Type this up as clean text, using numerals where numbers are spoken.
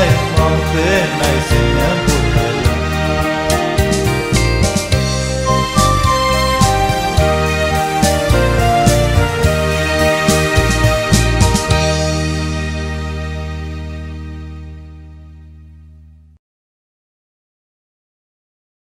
Saya